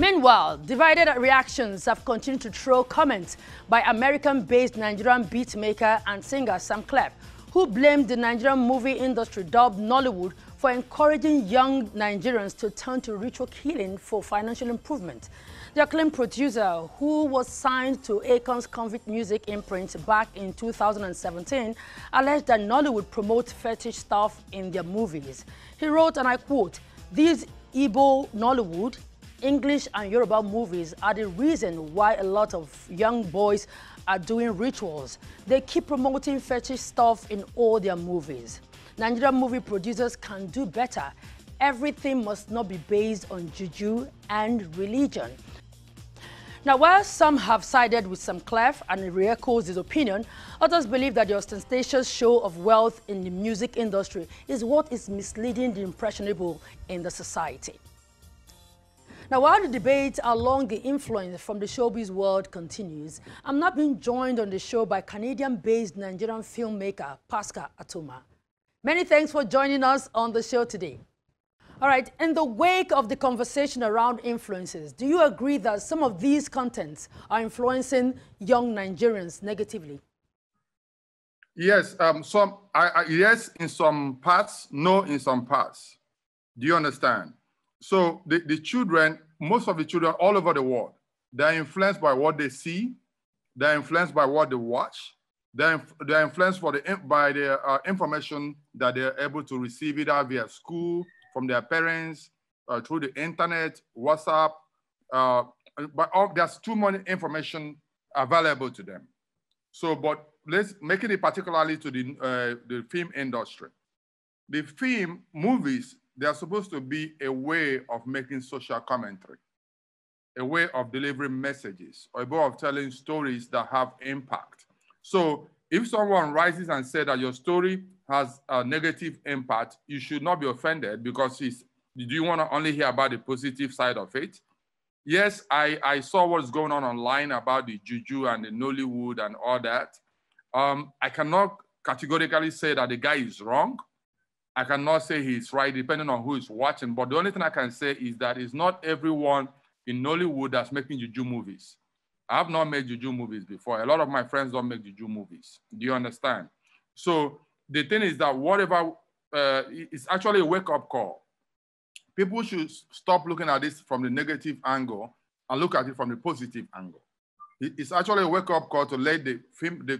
Meanwhile, divided reactions have continued to throw comments by American-based Nigerian beatmaker and singer Samklef, who blamed the Nigerian movie industry dubbed Nollywood for encouraging young Nigerians to turn to ritual killing for financial improvement. The acclaimed producer, who was signed to Akon's Convict Music imprint back in 2017, alleged that Nollywood promotes fetish stuff in their movies. He wrote, and I quote, "These Igbo Nollywood, English and Yoruba movies are the reason why a lot of young boys are doing rituals. They keep promoting fetish stuff in all their movies. Nigerian movie producers can do better. Everything must not be based on juju and religion." Now, while some have sided with Samklef and re-echoes his opinion, others believe that the ostentatious show of wealth in the music industry is what is misleading the impressionable in the society. Now, while the debate along the influence from the showbiz world continues, I'm now being joined on the show by Canadian-based Nigerian filmmaker Pascal Atuma. Many thanks for joining us on the show today. All right, in the wake of the conversation around influences, do you agree that some of these contents are influencing young Nigerians negatively? Yes, yes in some parts, no in some parts. Do you understand? So the children, most of the children all over the world, they're influenced by what they see, they're influenced by what they watch, they're influenced by the information that they're able to receive either via school, from their parents, through the internet, WhatsApp. There's too much information available to them. So, but let's make it particularly to the film industry. The film movies, they are supposed to be a way of making social commentary, a way of delivering messages, or a way of telling stories that have impact. So if someone rises and says that your story has a negative impact, you should not be offended because do you want to only hear about the positive side of it? Yes, I saw what's going on online about the juju and the Nollywood and all that. I cannot categorically say that the guy is wrong. I cannot say he's right, depending on who is watching. But the only thing I can say is that it's not everyone in Nollywood that's making juju movies. I have not made juju movies before. A lot of my friends don't make juju movies. Do you understand? So the thing is that whatever, it's actually a wake-up call. People should stop looking at this from the negative angle and look at it from the positive angle. It's actually a wake-up call to let the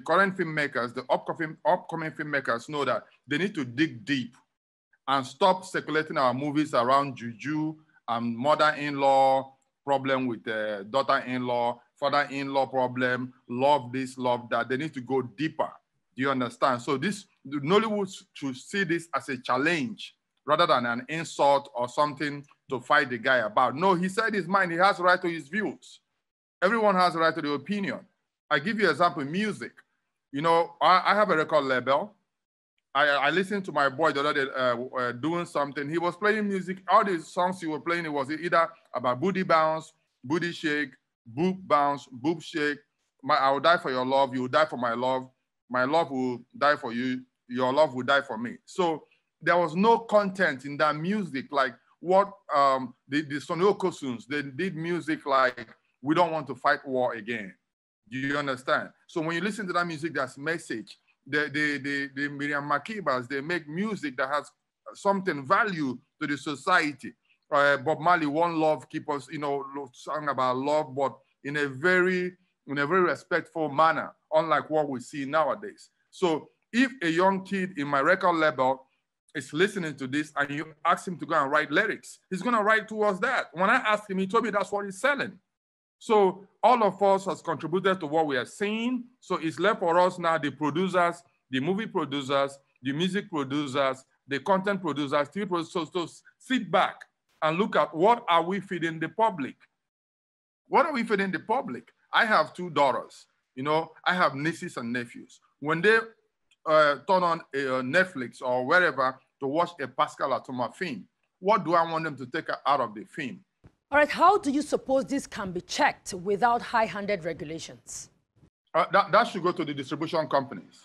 current filmmakers, the upcoming filmmakers know that they need to dig deep and stop circulating our movies around juju and mother-in-law problem with daughter-in-law, father-in-law problem, love this, love that. They need to go deeper. Do you understand? So Nollywood should see this as a challenge rather than an insult or something to fight the guy about. No, he said his mind. He has a right to his views. Everyone has a right to their opinion. I give you an example, music. You know, I have a record label. I listened to my boy the other day doing something. He was playing music. All the songs he was playing, it was either about booty bounce, booty shake, boob bounce, boob shake. I will die for your love. You will die for my love. My love will die for you. Your love will die for me. So there was no content in that music. Like what the Sonko Sons, they did music like, we don't want to fight war again. Do you understand? So when you listen to that music, that's message. The Miriam Makibas, they make music that has something value to the society. Bob Marley, One Love, keep us, you know, song about love, but in a very respectful manner, unlike what we see nowadays. So if a young kid in my record label is listening to this and you ask him to go and write lyrics, he's gonna write towards that. When I asked him, he told me that's what he's selling. So all of us has contributed to what we are seeing. So it's left for us now, the producers, the movie producers, the music producers, the content producers, TV producers, to sit back and look at what are we feeding the public? What are we feeding the public? I have two daughters, you know, I have nieces and nephews. When they turn on Netflix or wherever to watch a Pascal Atuma film, what do I want them to take out of the film? All right, how do you suppose this can be checked without high-handed regulations? That should go to the distribution companies.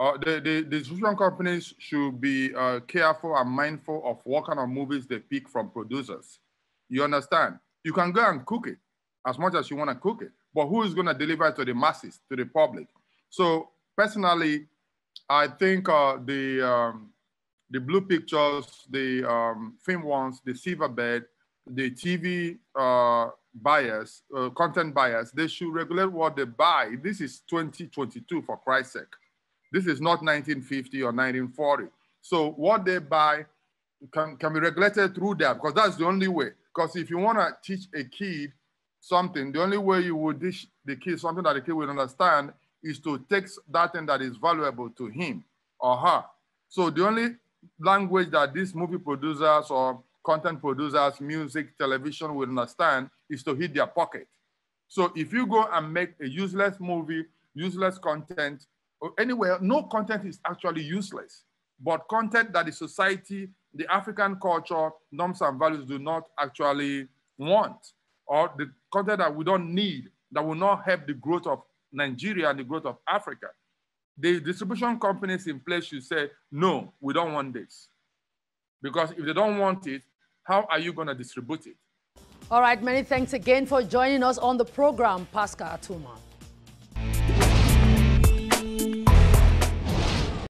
The distribution companies should be careful and mindful of what kind of movies they pick from producers. You understand? You can go and cook it as much as you want to cook it, but who is going to deliver it to the masses, to the public? So personally, I think the blue pictures, the film ones, the silver bed, the TV buyers, content buyers, they should regulate what they buy. This is 2022, for Christ's sake. This is not 1950 or 1940. So what they buy can be regulated through that, because that's the only way. Because if you want to teach a kid something, the only way you would teach the kid something that the kid will understand is to take that thing that is valuable to him or her. So the only language that these movie producers or content producers, music, television will understand is to hit their pocket. So if you go and make a useless movie, useless content, or anywhere, no content is actually useless, but content that the society, the African culture, norms and values do not actually want, or the content that we don't need, that will not help the growth of Nigeria and the growth of Africa. The distribution companies in place should say, no, we don't want this. Because if they don't want it, how are you going to distribute it? All right, many thanks again for joining us on the program, Pascal Atuma.